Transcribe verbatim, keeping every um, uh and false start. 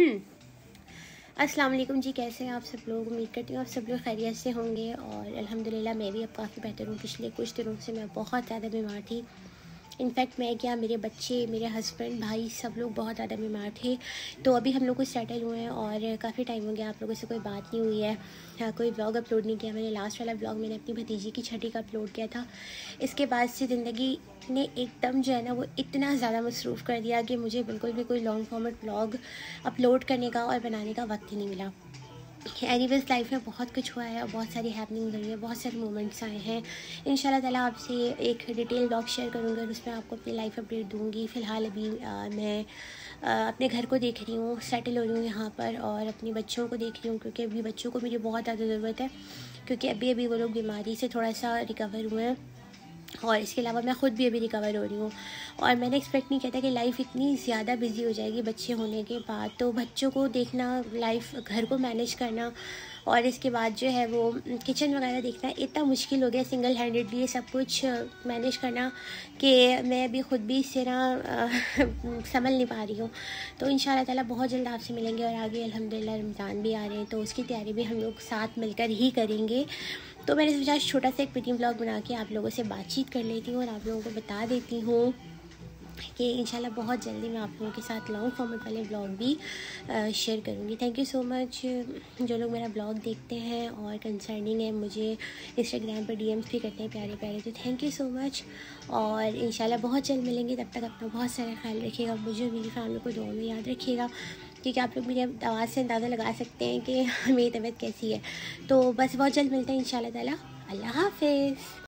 अस्सलाम वालेकुम जी, कैसे हैं आप सब लोग। उम्मीद करती हूँ आप सब लोग खैरियत से होंगे और अल्हम्दुलिल्लाह मैं भी अब काफ़ी बेहतर हूँ। पिछले कुछ दिनों से मैं बहुत ज़्यादा बीमार थी। इनफैक्ट मैं क्या, मेरे बच्चे, मेरे हस्बैंड, भाई, सब लोग बहुत ज़्यादा बीमार थे। तो अभी हम लोग को सेटल हुए हैं और काफ़ी टाइम हो गया, आप लोगों से कोई बात नहीं हुई है, कोई व्लॉग अपलोड नहीं किया मैंने। लास्ट वाला व्लॉग मैंने अपनी भतीजी की छठी का अपलोड किया था। इसके बाद से ज़िंदगी ने एकदम जो है ना वो इतना ज़्यादा मसरूफ़ कर दिया कि मुझे बिल्कुल भी कोई लॉन्ग फॉर्मेट व्लॉग अपलोड करने का और बनाने का वक्त ही नहीं मिला। एनीवेज, लाइफ में बहुत कुछ हुआ है और बहुत सारी हैपनिंग हुई है, बहुत सारे मोमेंट्स आए हैं। इंशाल्लाह ताला आपसे एक डिटेल व्लॉग शेयर करूँगी और उसमें आपको अपनी लाइफ अपडेट दूँगी। फ़िलहाल अभी आ, मैं आ, अपने घर को देख रही हूँ, सेटल हो रही हूँ यहाँ पर और अपने बच्चों को देख रही हूँ, क्योंकि अभी बच्चों को मुझे बहुत ज़्यादा ज़रूरत है, क्योंकि अभी अभी वो लोग बीमारी से थोड़ा सा रिकवर हुए हैं और इसके अलावा मैं ख़ुद भी अभी रिकवर हो रही हूँ। और मैंने एक्सपेक्ट नहीं किया था कि लाइफ इतनी ज़्यादा बिजी हो जाएगी बच्चे होने के बाद। तो बच्चों को देखना, लाइफ, घर को मैनेज करना और इसके बाद जो है वो किचन वगैरह देखना इतना मुश्किल हो गया सिंगल हैंडेडली सब कुछ मैनेज करना कि मैं अभी ख़ुद भी इससे ना संभल नहीं पा रही हूँ। तो इंशाल्लाह ताला बहुत जल्द आपसे मिलेंगे और आगे अल्हम्दुलिल्लाह रमज़ान भी आ रहे हैं, तो उसकी तैयारी भी हम लोग साथ मिलकर ही करेंगे। तो मैंने सोचा छोटा सा एक मीटिंग व्लॉग बना के आप लोगों से बातचीत कर लेती हूँ और आप लोगों को बता देती हूँ कि इंशाल्लाह बहुत जल्दी मैं आप लोगों के साथ लॉन्ग फॉर्मेट वाले ब्लॉग भी शेयर करूँगी। थैंक यू सो मच जो लोग मेरा ब्लॉग देखते हैं और कंसर्निंग है मुझे इंस्टाग्राम पर डीएम्स भी करते हैं प्यारे प्यारे, तो थैंक यू सो मच। और इंशाल्लाह बहुत जल्द मिलेंगे, तब तक अपना बहुत सारा ख्याल रखिएगा, मुझे और मेरी फैमिली को दुआ में याद रखिएगा, क्योंकि आप लोग मेरी आवाज़ से अंदाज़ा लगा सकते हैं कि मेरी तबीयत कैसी है। तो बस बहुत जल्द मिलते हैं इंशाल्लाह ताला। अल्लाह हाफ़िज़।